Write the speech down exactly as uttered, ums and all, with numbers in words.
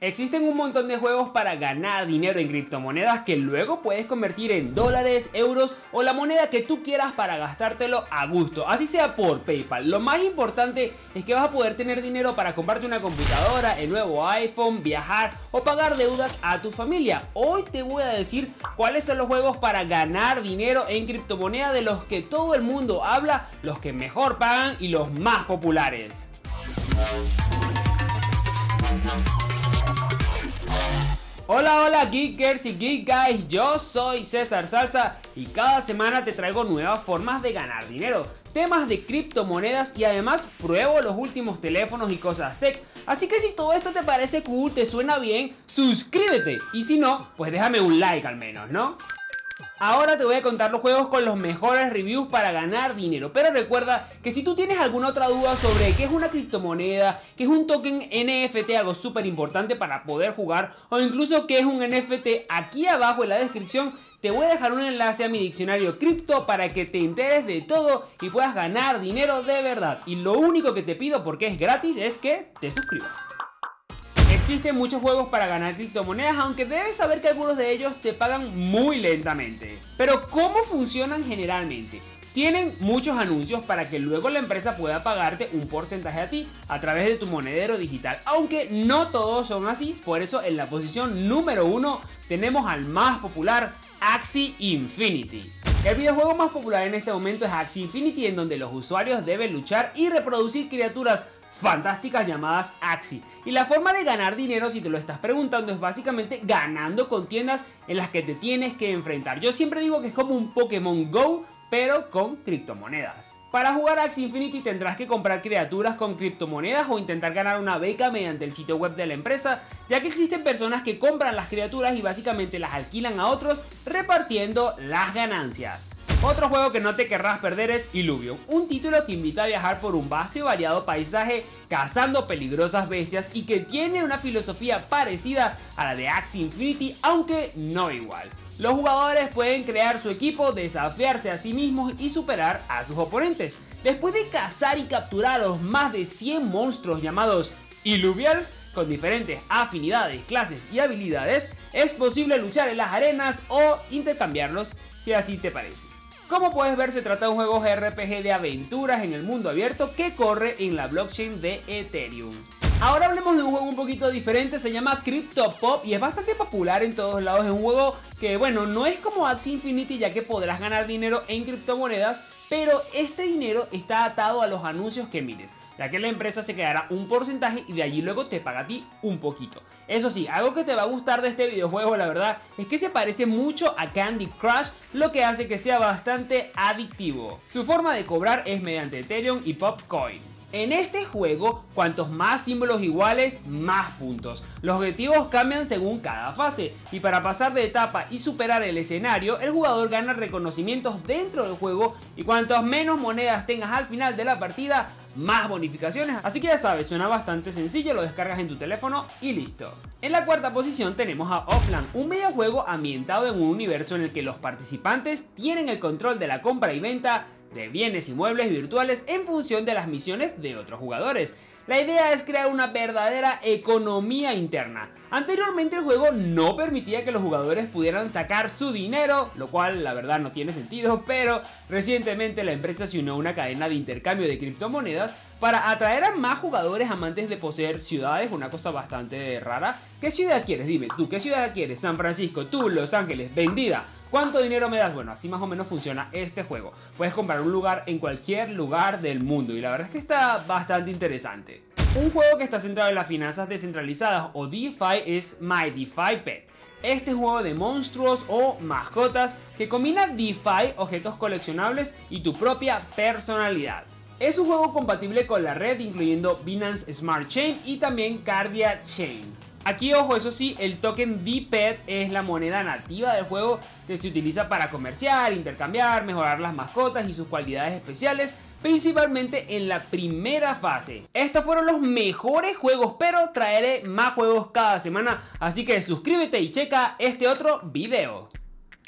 existen un montón de juegos para ganar dinero en criptomonedas que luego puedes convertir en dólares, euros o la moneda que tú quieras para gastártelo a gusto, así sea por PayPal. Lo más importante es que vas a poder tener dinero para comprarte una computadora, el nuevo iPhone, viajar o pagar deudas a tu familia. Hoy te voy a decir cuáles son los juegos para ganar dinero en criptomonedas, de los que todo el mundo habla, los que mejor pagan y los más populares. Hola, hola geekers y geek guys, yo soy César Salza y cada semana te traigo nuevas formas de ganar dinero, temas de criptomonedas y además pruebo los últimos teléfonos y cosas tech. Así que si todo esto te parece cool, te suena bien, suscríbete y si no, pues déjame un like al menos, ¿no? Ahora te voy a contar los juegos con los mejores reviews para ganar dinero, pero recuerda que si tú tienes alguna otra duda sobre qué es una criptomoneda, qué es un token N F T, algo súper importante para poder jugar, o incluso qué es un N F T, aquí abajo en la descripción te voy a dejar un enlace a mi diccionario cripto para que te enteres de todo y puedas ganar dinero de verdad. Y lo único que te pido, porque es gratis, es que te suscribas. Existen muchos juegos para ganar criptomonedas, aunque debes saber que algunos de ellos te pagan muy lentamente. Pero ¿cómo funcionan generalmente? Tienen muchos anuncios para que luego la empresa pueda pagarte un porcentaje a ti a través de tu monedero digital, aunque no todos son así. Por eso en la posición número uno tenemos al más popular, Axie Infinity. El videojuego más popular en este momento es Axie Infinity, en donde los usuarios deben luchar y reproducir criaturas fantásticas llamadas Axie. Y la forma de ganar dinero, si te lo estás preguntando, es básicamente ganando con tiendas en las que te tienes que enfrentar. Yo siempre digo que es como un Pokémon Go, pero con criptomonedas. Para jugar Axie Infinity tendrás que comprar criaturas con criptomonedas o intentar ganar una beca mediante el sitio web de la empresa, ya que existen personas que compran las criaturas y básicamente las alquilan a otros repartiendo las ganancias. Otro juego que no te querrás perder es Illuvium, un título que invita a viajar por un vasto y variado paisaje cazando peligrosas bestias y que tiene una filosofía parecida a la de Axie Infinity, aunque no igual. Los jugadores pueden crear su equipo, desafiarse a sí mismos y superar a sus oponentes. Después de cazar y capturar a los más de cien monstruos llamados Illuvians, con diferentes afinidades, clases y habilidades, es posible luchar en las arenas o intercambiarlos si así te parece. Como puedes ver, se trata de un juego R P G de aventuras en el mundo abierto que corre en la blockchain de Ethereum. Ahora hablemos de un juego un poquito diferente, se llama Crypto Pop y es bastante popular en todos lados. Es un juego que, bueno, no es como Axie Infinity, ya que podrás ganar dinero en criptomonedas, pero este dinero está atado a los anuncios que mires, ya que la empresa se quedará un porcentaje y de allí luego te paga a ti un poquito. Eso sí, algo que te va a gustar de este videojuego, la verdad, es que se parece mucho a Candy Crush, lo que hace que sea bastante adictivo. Su forma de cobrar es mediante Ethereum y PopCoin. En este juego, cuantos más símbolos iguales, más puntos. Los objetivos cambian según cada fase, y para pasar de etapa y superar el escenario, el jugador gana reconocimientos dentro del juego, y cuantas menos monedas tengas al final de la partida, más bonificaciones. Así que ya sabes, suena bastante sencillo, lo descargas en tu teléfono y listo. En la cuarta posición tenemos a Offland, un videojuego ambientado en un universo en el que los participantes tienen el control de la compra y venta de bienes inmuebles virtuales en función de las misiones de otros jugadores. La idea es crear una verdadera economía interna. Anteriormente el juego no permitía que los jugadores pudieran sacar su dinero, lo cual la verdad no tiene sentido, pero recientemente la empresa se unió a una cadena de intercambio de criptomonedas para atraer a más jugadores amantes de poseer ciudades, una cosa bastante rara. ¿Qué ciudad quieres? Dime tú, ¿qué ciudad quieres? San Francisco, tú, Los Ángeles, vendida. ¿Cuánto dinero me das? Bueno, así más o menos funciona este juego. Puedes comprar un lugar en cualquier lugar del mundo y la verdad es que está bastante interesante. Un juego que está centrado en las finanzas descentralizadas o DeFi es My DeFi Pet. Este juego de monstruos o mascotas que combina DeFi, objetos coleccionables y tu propia personalidad. Es un juego compatible con la red incluyendo Binance Smart Chain y también Cardia Chain. Aquí, ojo, eso sí, el token D P E T es la moneda nativa del juego que se utiliza para comerciar, intercambiar, mejorar las mascotas y sus cualidades especiales, principalmente en la primera fase. Estos fueron los mejores juegos, pero traeré más juegos cada semana, así que suscríbete y checa este otro video.